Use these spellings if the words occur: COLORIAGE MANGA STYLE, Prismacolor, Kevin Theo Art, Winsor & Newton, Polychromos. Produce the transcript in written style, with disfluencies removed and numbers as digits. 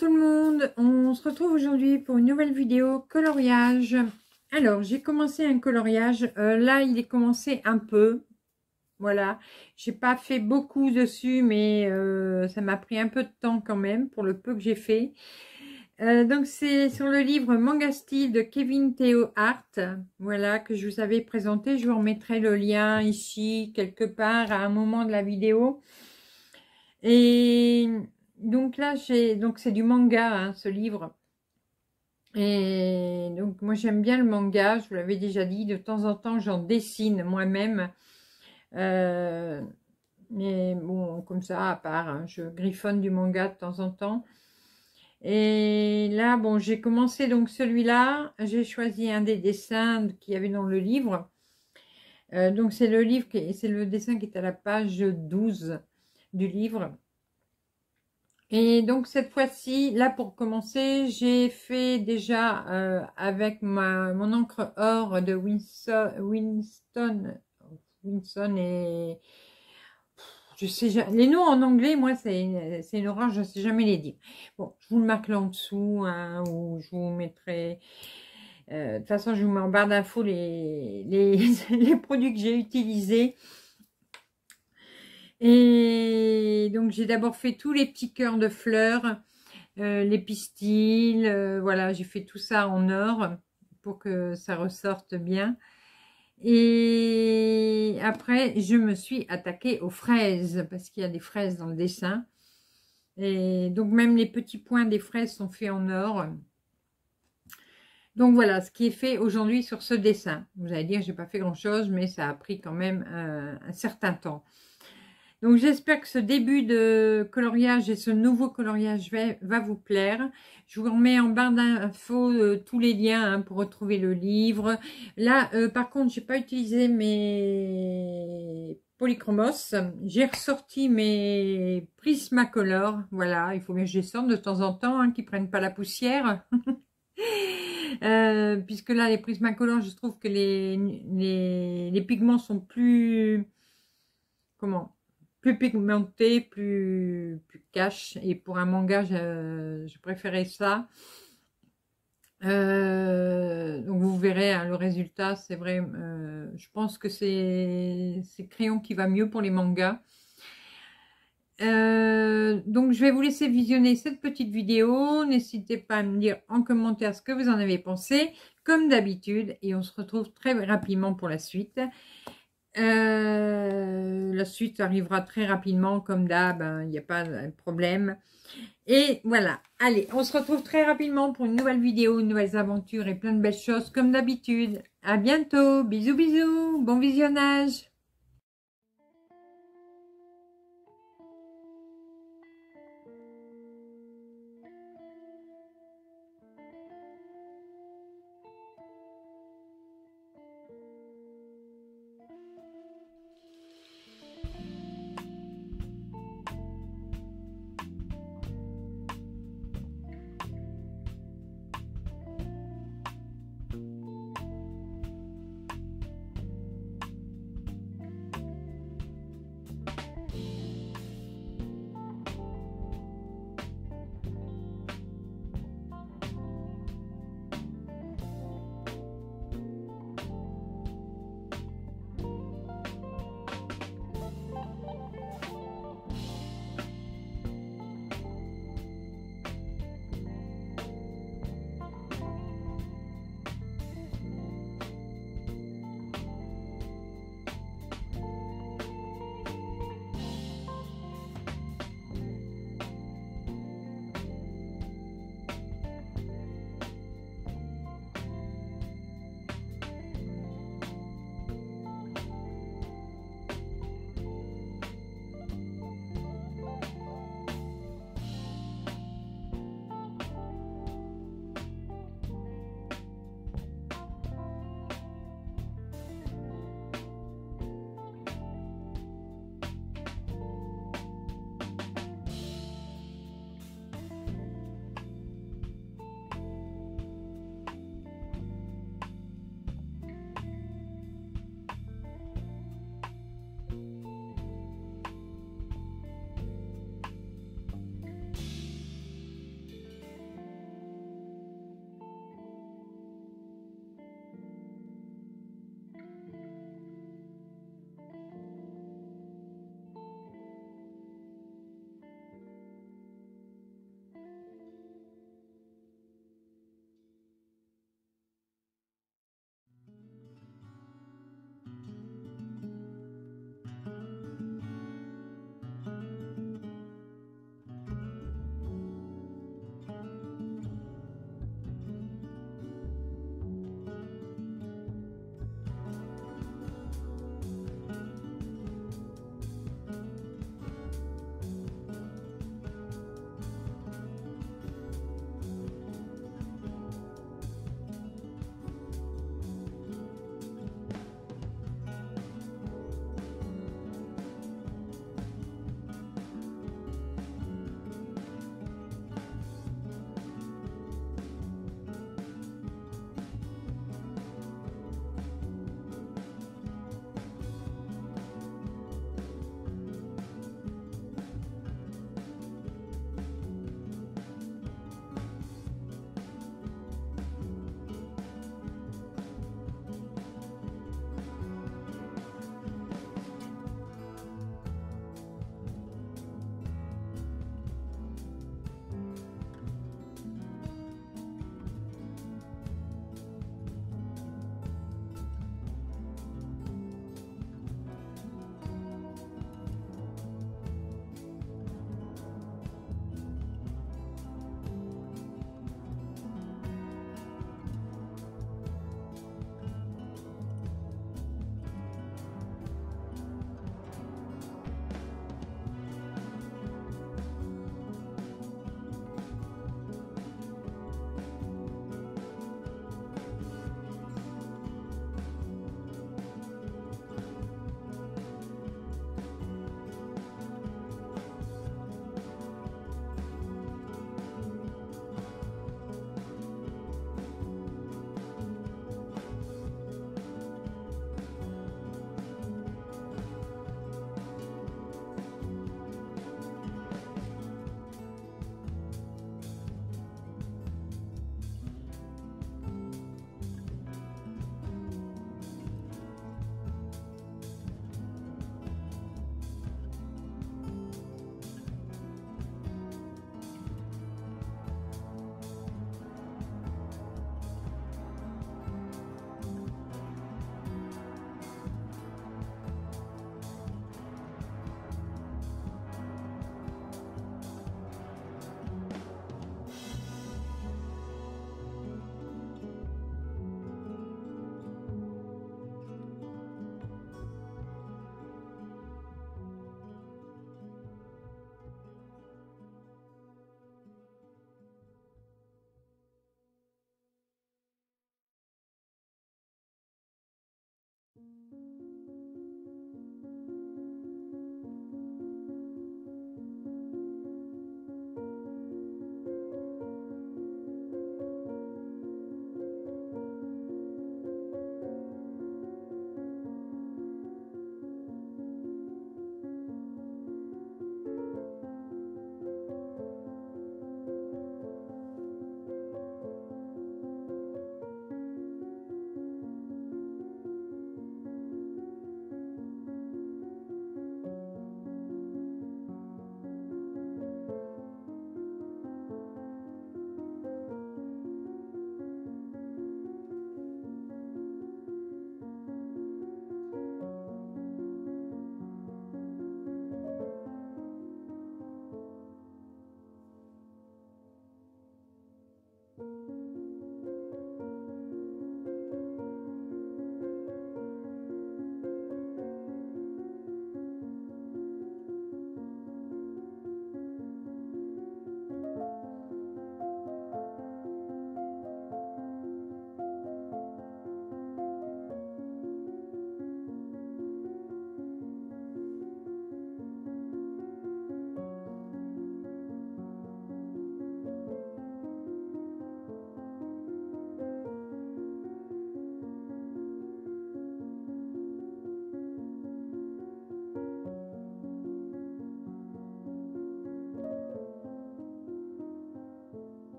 tout le monde, on se retrouve aujourd'hui pour une nouvelle vidéo coloriage. Alors j'ai commencé un coloriage, là il est commencé un peu, voilà, j'ai pas fait beaucoup dessus mais ça m'a pris un peu de temps quand même pour le peu que j'ai fait. Donc c'est sur le livre Manga Style de Kevin Theo Art, voilà, que je vous avais présenté. Je vous remettrai le lien ici quelque part à un moment de la vidéo. Et donc là, c'est du manga, hein, ce livre. Et donc moi j'aime bien le manga, je vous l'avais déjà dit, de temps en temps j'en dessine moi-même. Mais bon, comme ça, à part, hein, je griffonne du manga de temps en temps. Et là, bon, j'ai commencé donc celui-là. J'ai choisi un des dessins qu'il y avait dans le livre. Donc c'est le livre, c'est le dessin qui est à la page 12 du livre. Et donc cette fois-ci, là pour commencer, j'ai fait déjà avec mon encre or de Winston et... Je sais jamais, les noms en anglais, moi, c'est une horreur, je ne sais jamais les dire. Bon, je vous le marque là en dessous, hein, ou je vous mettrai... de toute façon, je vous mets en barre d'infos les produits que j'ai utilisés. Et donc, j'ai d'abord fait tous les petits cœurs de fleurs, les pistils, voilà, j'ai fait tout ça en or pour que ça ressorte bien. Et après, je me suis attaquée aux fraises, parce qu'il y a des fraises dans le dessin. Et donc, même les petits points des fraises sont faits en or. Donc, voilà ce qui est fait aujourd'hui sur ce dessin. Vous allez dire, j'ai pas fait grand-chose, mais ça a pris quand même un certain temps. Donc, j'espère que ce début de coloriage et ce nouveau coloriage va vous plaire. Je vous remets en barre d'infos tous les liens, hein, pour retrouver le livre. Là, par contre, j'ai pas utilisé mes Polychromos. J'ai ressorti mes Prismacolor. Voilà, il faut bien que je les sorte de temps en temps, hein, qu'ils prennent pas la poussière. Puisque là, les Prismacolor, je trouve que les pigments sont plus... Comment ? Plus pigmenté, plus cash. Et pour un manga, je préférais ça. Donc vous verrez, hein, le résultat, c'est vrai. Je pense que c'est crayon qui va mieux pour les mangas. Donc je vais vous laisser visionner cette petite vidéo. N'hésitez pas à me dire en commentaire ce que vous en avez pensé, comme d'habitude. Et on se retrouve très rapidement pour la suite. La suite arrivera très rapidement, comme d'hab, hein, il n'y a pas de problème. Et voilà, allez, on se retrouve très rapidement pour une nouvelle vidéo, une nouvelle aventure et plein de belles choses, comme d'habitude. À bientôt, bisous bisous, bon visionnage.